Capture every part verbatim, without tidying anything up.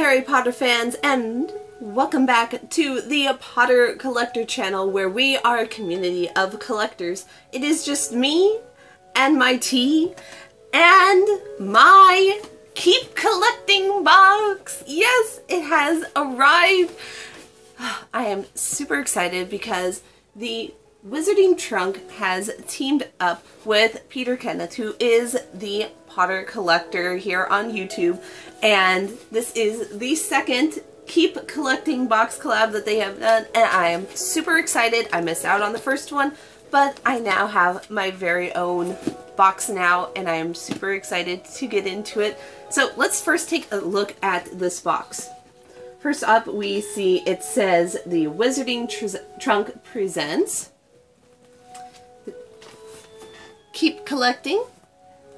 Harry Potter fans, and welcome back to the Potter Collector channel, where we are a community of collectors. It is just me and my tea and my Keep Collecting Box. Yes, it has arrived. I am super excited because the Wizarding Trunk has teamed up with Peter Kennett, who is the Potter Collector here on YouTube, and this is the second Keep Collecting Box collab that they have done, and I am super excited. I missed out on the first one, but I now have my very own box now, and I am super excited to get into it. So let's first take a look at this box. First up, we see it says the Wizarding Trunk presents Keep Collecting,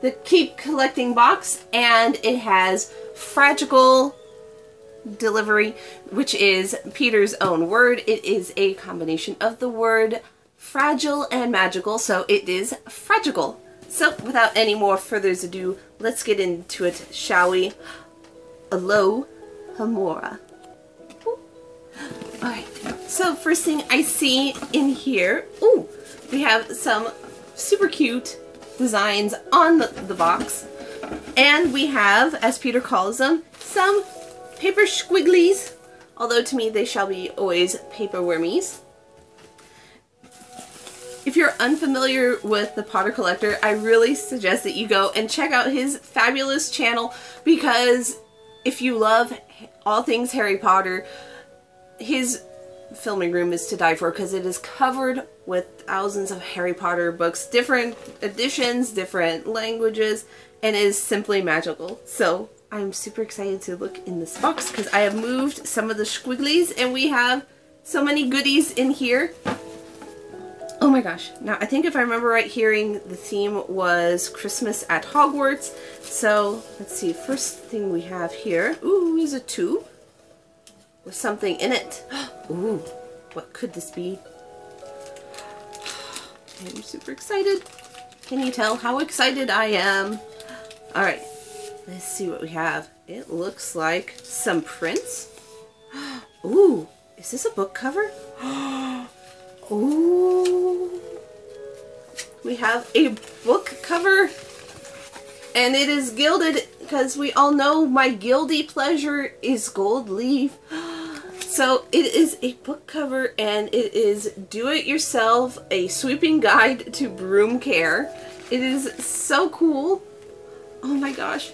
the Keep Collecting Box, and it has fragile delivery, which is Peter's own word. It is a combination of the word fragile and magical, so it is fragile. So without any more further ado, let's get into it, shall we? Alohomora. Alright, so first thing I see in here, ooh, we have some super cute designs on the, the box, and we have, as Peter calls them, some paper squigglies, although to me they shall be always paper wormies. If you're unfamiliar with the Potter Collector, I really suggest that you go and check out his fabulous channel, because if you love all things Harry Potter, his filming room is to die for, because it is covered with thousands of Harry Potter books, different editions, different languages, and is simply magical. So I'm super excited to look in this box, because I have moved some of the squigglies and we have so many goodies in here. Oh my gosh. Now I think if I remember right, hearing the theme was Christmas at Hogwarts. So let's see, first thing we have here, ooh, is a tube with something in it. Ooh, what could this be? I'm super excited. Can you tell how excited I am? All right, let's see what we have. It looks like some prints. Ooh, is this a book cover? Ooh, we have a book cover, and it is gilded, because we all know my guilty pleasure is gold leaf. So it is a book cover, and it is Do It Yourself, a sweeping guide to broom care. It is so cool. Oh my gosh.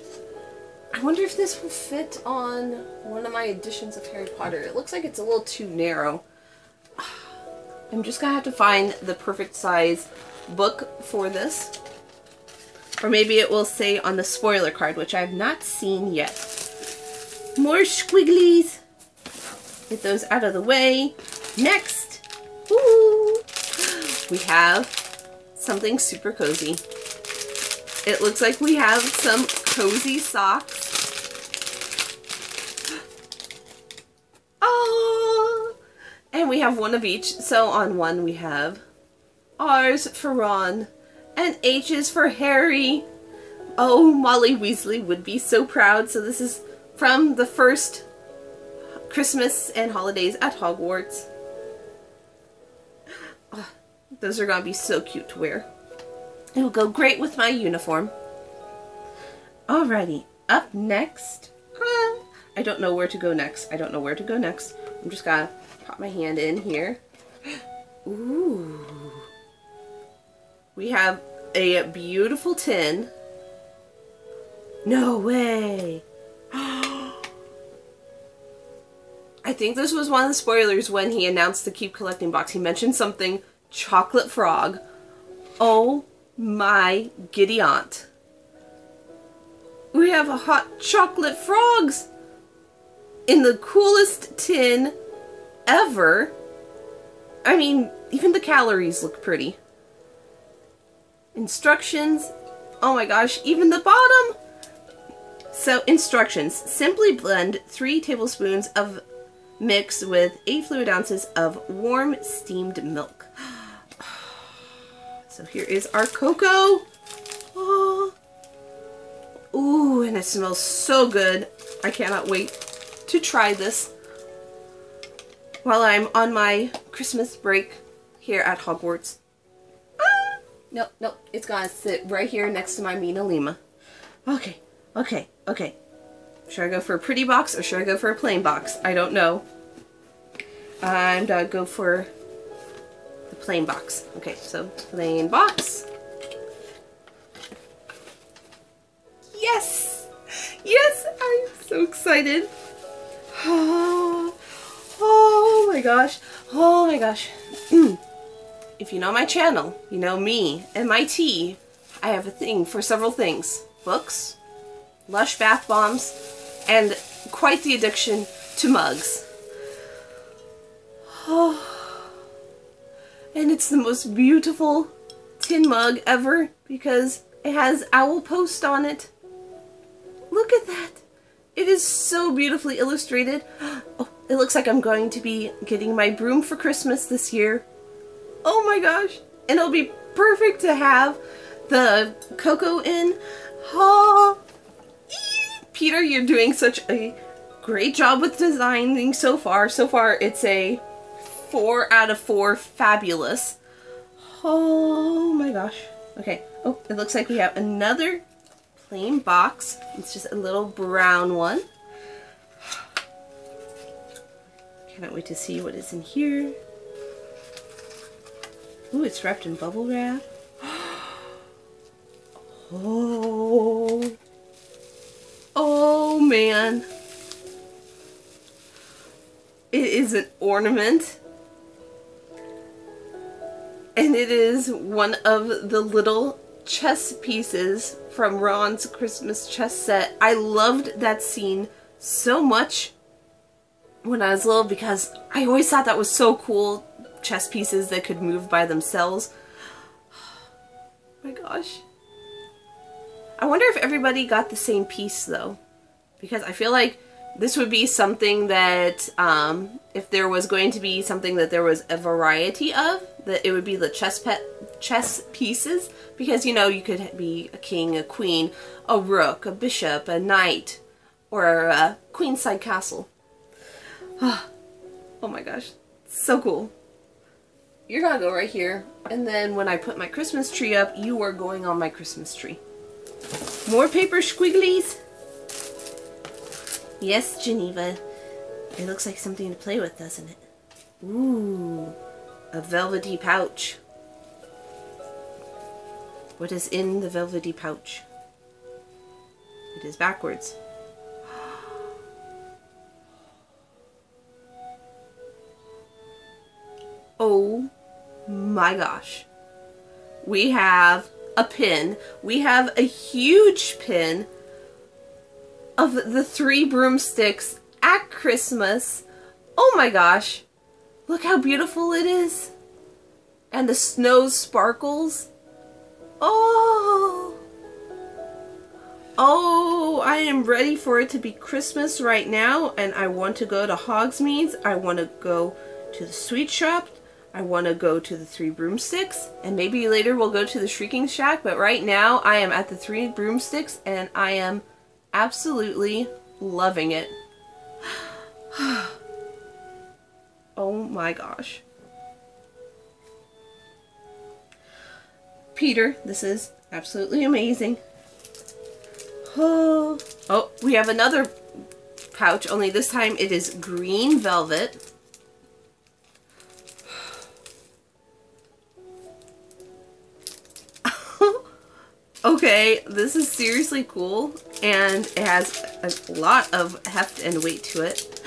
I wonder if this will fit on one of my editions of Harry Potter. It looks like it's a little too narrow. I'm just gonna have to find the perfect size book for this. Or maybe it will say on the spoiler card, which I have not seen yet. More squigglies. Get those out of the way. Next, ooh, we have something super cozy. It looks like we have some cozy socks. Oh, and we have one of each. So on one we have R's for Ron and H's for Harry. Oh, Molly Weasley would be so proud. So this is from the first Christmas and Holidays at Hogwarts. Oh, those are gonna be so cute to wear. It'll go great with my uniform. Alrighty, up next. Ah, I don't know where to go next. I don't know where to go next. I'm just gonna pop my hand in here. Ooh. We have a beautiful tin. No way. I think this was one of the spoilers when he announced the Keep Collecting Box. He mentioned something chocolate frog. Oh my giddy aunt. We have a hot chocolate frogs in the coolest tin ever. I mean, even the calories look pretty. Instructions. Oh my gosh, even the bottom. So instructions. Simply blend three tablespoons of mix with eight fluid ounces of warm steamed milk. So here is our cocoa. Oh. Ooh, and it smells so good. I cannot wait. to try this while I'm on my Christmas break here at Hogwarts. Ah! Nope, nope, it's gonna sit right here next to my Mina Lima. Okay, okay, okay. Should I go for a pretty box or should I go for a plain box? I don't know. I'm gonna go for the plain box. Okay, so plain box. Yes! Yes! I'm so excited. Oh, oh my gosh. Oh my gosh. If you know my channel, you know me and my tea. I have a thing for several things. Books, lush bath bombs, and quite the addiction to mugs. Oh, and it's the most beautiful tin mug ever because it has owl post on it. Look at that. It is so beautifully illustrated. Oh, it looks like I'm going to be getting my broom for Christmas this year. Oh my gosh. And it'll be perfect to have the cocoa in. Oh, Peter, you're doing such a great job with designing so far. So far, it's a Four out of four, fabulous. Oh my gosh. Okay. Oh, it looks like we have another plain box. It's just a little brown one. Cannot wait to see what is in here. Ooh, it's wrapped in bubble wrap. Oh. Oh man. It is an ornament. And it is one of the little chess pieces from Ron's Christmas chess set. I loved that scene so much when I was little because I always thought that was so cool. Chess pieces that could move by themselves. Oh my gosh. I wonder if everybody got the same piece though. Because I feel like this would be something that, um, if there was going to be something that there was a variety of, that it would be the chess pet chess pieces, because, you know, you could be a king, a queen, a rook, a bishop, a knight, or a queenside castle. Oh, oh my gosh, so cool. You're gonna go right here, and then when I put my Christmas tree up, you are going on my Christmas tree. More paper squigglies. Yes, Geneva. It looks like something to play with, doesn't it? Ooh, a velvety pouch. What is in the velvety pouch? It is backwards. Oh my gosh. We have a pin. We have a huge pin of the Three Broomsticks at Christmas. Oh my gosh. Look how beautiful it is. And the snow sparkles. Oh. Oh, I am ready for it to be Christmas right now, and I want to go to Hogsmeade's. I want to go to the sweet shop. I want to go to the Three Broomsticks, and maybe later we'll go to the Shrieking Shack, but right now I am at the Three Broomsticks and I am absolutely loving it. Oh my gosh. Peter, this is absolutely amazing. Oh, oh, we have another pouch, only this time it is green velvet. Okay, this is seriously cool, and it has a lot of heft and weight to it.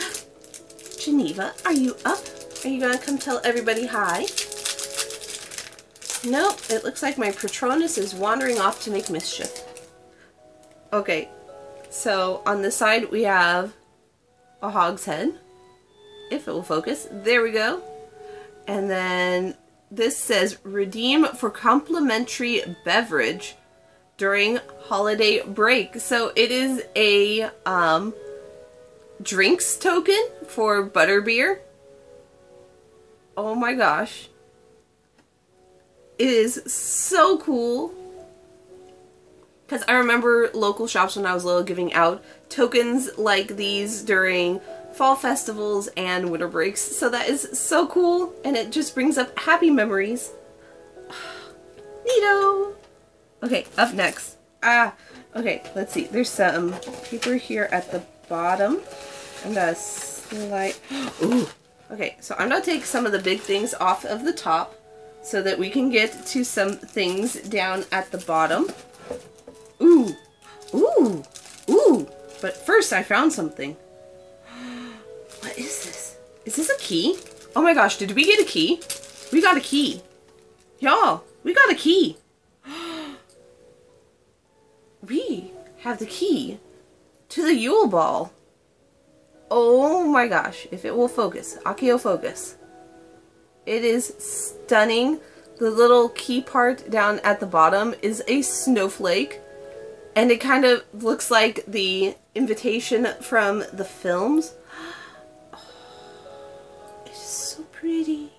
Geneva, are you up? Are you gonna come tell everybody hi? Nope, it looks like my Patronus is wandering off to make mischief. Okay, so on this side we have a hogshead, if it will focus. There we go. And then this says, redeem for complimentary beverage during holiday break. So it is a um, drinks token for butterbeer. Oh my gosh. It is so cool. Because I remember local shops when I was little giving out tokens like these during fall festivals and winter breaks. So that is so cool, and it just brings up happy memories. Neato! Okay, up next. Ah, okay, let's see. There's some paper here at the bottom. I'm gonna slide... Ooh! Okay, so I'm gonna take some of the big things off of the top so that we can get to some things down at the bottom. Ooh, ooh, ooh, but first I found something. What is this? Is this a key? Oh my gosh, did we get a key? We got a key. Y'all, we got a key. We have the key to the Yule Ball. Oh my gosh, if it will focus. Accio, focus. It is stunning. The little key part down at the bottom is a snowflake. And it kind of looks like the invitation from the films. Oh, it's so pretty.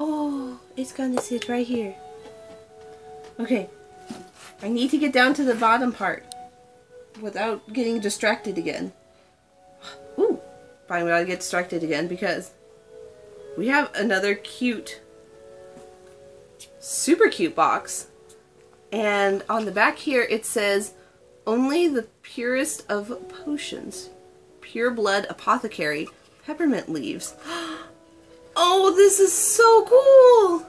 Oh, it's gonna sit right here. Okay. I need to get down to the bottom part without getting distracted again. Ooh. Fine, we gotta get distracted again because we have another cute, super cute box. And on the back here it says, only the purest of potions, pure blood apothecary, peppermint leaves. Oh, this is so cool!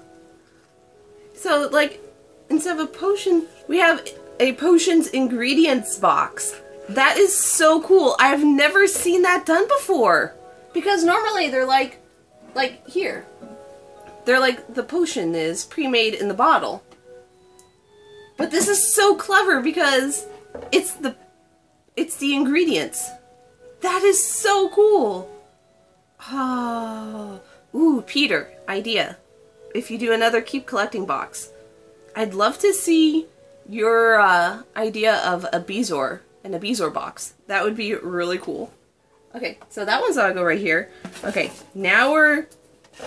So, like, instead of a potion, we have a potions ingredients box. That is so cool. I've never seen that done before. Because normally they're like, like here. They're like, the potion is pre-made in the bottle. But this is so clever because it's the it's the ingredients. That is so cool. Oh, ooh, Peter, idea. If you do another Keep Collecting box, I'd love to see your uh, idea of a Bezoar and a Bezoar box. That would be really cool. Okay, so that one's gonna go right here. Okay, now we're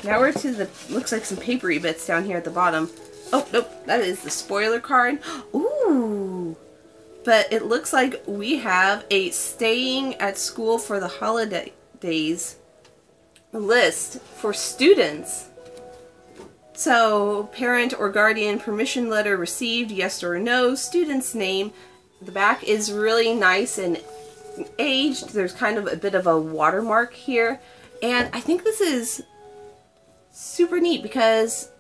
now we're to the looks like some papery bits down here at the bottom. Oh, nope, that is the spoiler card. Ooh! But it looks like we have a staying at school for the holidays list for students. So, parent or guardian permission letter received, yes or no, student's name. The back is really nice and aged. There's kind of a bit of a watermark here. And I think this is super neat because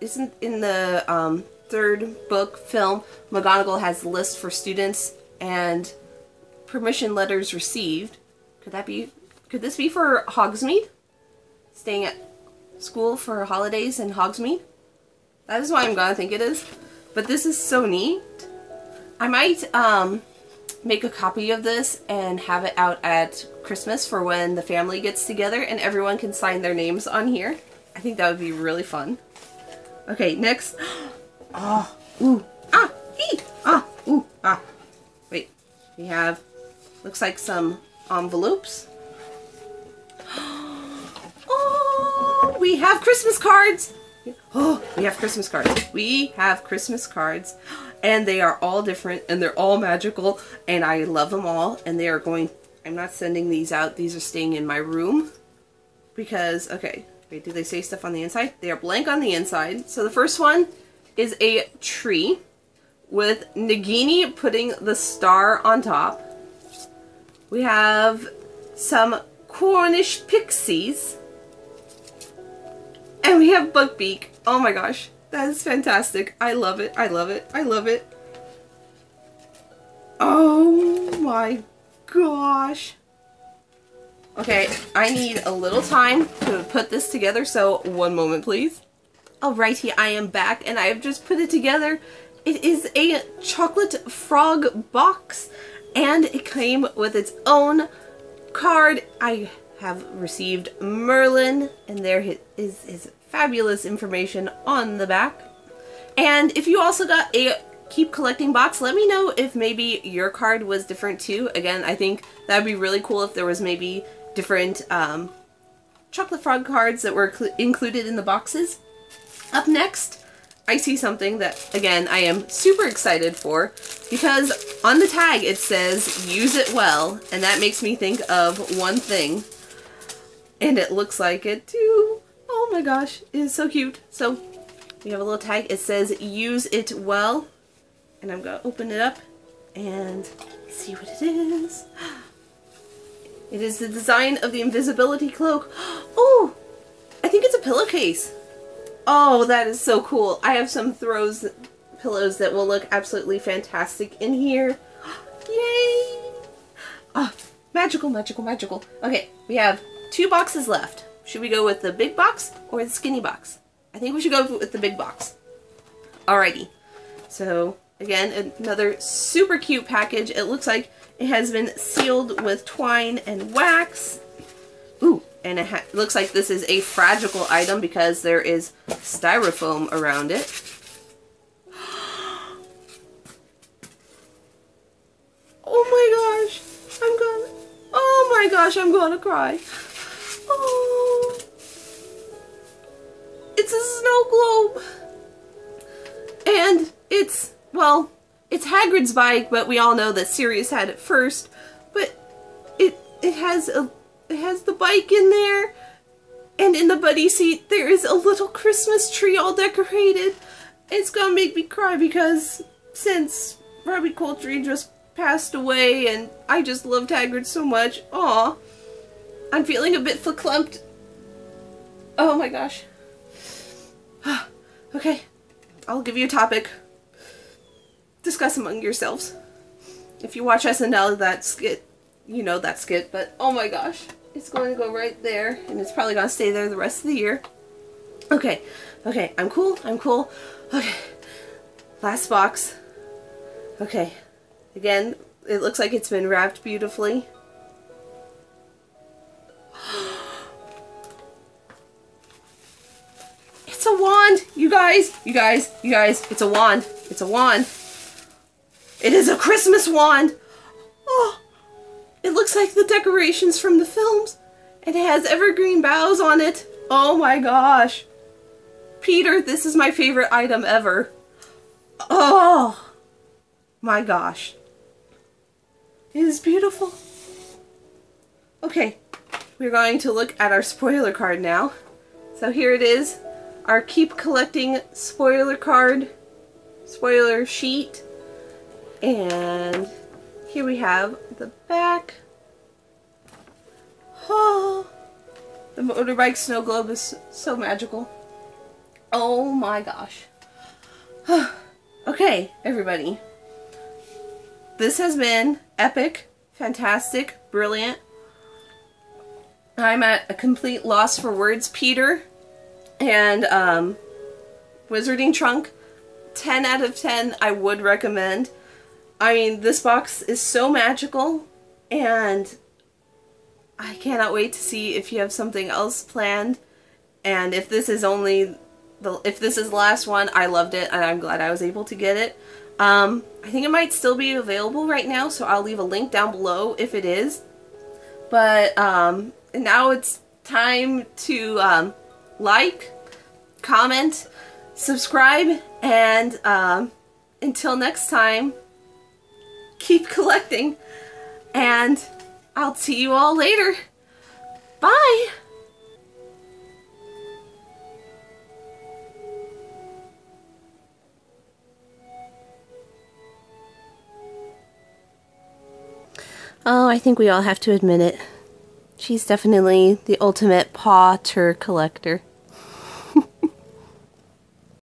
isn't in the um, third book film, McGonagall has a list for students and permission letters received. Could that be, could this be for Hogsmeade? Staying at school for holidays in Hogsmeade? That is what I'm gonna think it is. But this is so neat. I might um, make a copy of this and have it out at Christmas for when the family gets together and everyone can sign their names on here. I think that would be really fun. Okay, next. Oh, ooh, ah, ee, ah, ooh, ah. Wait, we have, looks like some envelopes. Oh, we have Christmas cards. Oh, we have Christmas cards. We have Christmas cards. And they are all different and they're all magical and I love them all. And they are going, I'm not sending these out. These are staying in my room because, okay. Wait, do they say stuff on the inside? They are blank on the inside. So the first one is a tree with Nagini putting the star on top. We have some Cornish pixies. And we have Buckbeak. Oh my gosh, that is fantastic. I love it, I love it, I love it. Oh my gosh. Okay, I need a little time to put this together, so one moment please. Alrighty, I am back and I have just put it together. It is a chocolate frog box and it came with its own card. I have received Merlin and there is his fabulous information on the back. And if you also got a Keep Collecting box, let me know if maybe your card was different too. Again, I think that would be really cool if there was maybe different um, chocolate frog cards that were included in the boxes. Up next, I see something that, again, I am super excited for, because on the tag it says, use it well, and that makes me think of one thing, and it looks like it too. Oh my gosh, it is so cute. So we have a little tag, it says, use it well, and I'm gonna open it up and see what it is. It is the design of the invisibility cloak. Oh, I think it's a pillowcase. Oh, that is so cool. I have some throws pillows that will look absolutely fantastic in here. Yay! Oh, magical, magical, magical. Okay, we have two boxes left. Should we go with the big box or the skinny box? I think we should go with the big box. Alrighty. So, again, another super cute package. It looks like it has been sealed with twine and wax. Ooh, and it ha looks like this is a fragile item because there is styrofoam around it. Oh my gosh, I'm gonna, oh my gosh, I'm gonna cry. Oh, it's a snow globe. And it's, well, it's Hagrid's bike, but we all know that Sirius had it first, but it it has a it has the bike in there, and in the buddy seat there is a little Christmas tree all decorated. It's gonna make me cry because since Robbie Coltrane just passed away and I just loved Hagrid so much, aw, I'm feeling a bit verklempt. Oh my gosh. Okay, I'll give you a topic. Discuss among yourselves. If you watch S N L, that skit, you know that skit, but oh my gosh, it's going to go right there, and it's probably going to stay there the rest of the year. Okay, okay, I'm cool, I'm cool. Okay, last box. Okay, again, it looks like it's been wrapped beautifully. It's a wand, you guys, you guys, you guys, it's a wand, it's a wand. It is a Christmas wand! Oh, it looks like the decorations from the films, and it has evergreen boughs on it. Oh my gosh. Peter, this is my favorite item ever. Oh my gosh. It is beautiful. Okay, we're going to look at our spoiler card now. So here it is, our Keep Collecting spoiler card, spoiler sheet. And here we have the back. Oh, the motorbike snow globe is so magical. Oh my gosh. Okay, everybody. This has been epic, fantastic, brilliant. I'm at a complete loss for words, Peter. And um, Wizarding Trunk, ten out of ten, I would recommend. I mean, this box is so magical, and I cannot wait to see if you have something else planned, and if this is only the if this is the last one. I loved it, and I'm glad I was able to get it. Um, I think it might still be available right now, so I'll leave a link down below if it is. But um, now it's time to um, like, comment, subscribe, and um, until next time, keep collecting, and I'll see you all later. Bye! Oh, I think we all have to admit it. She's definitely the ultimate Potter Collector.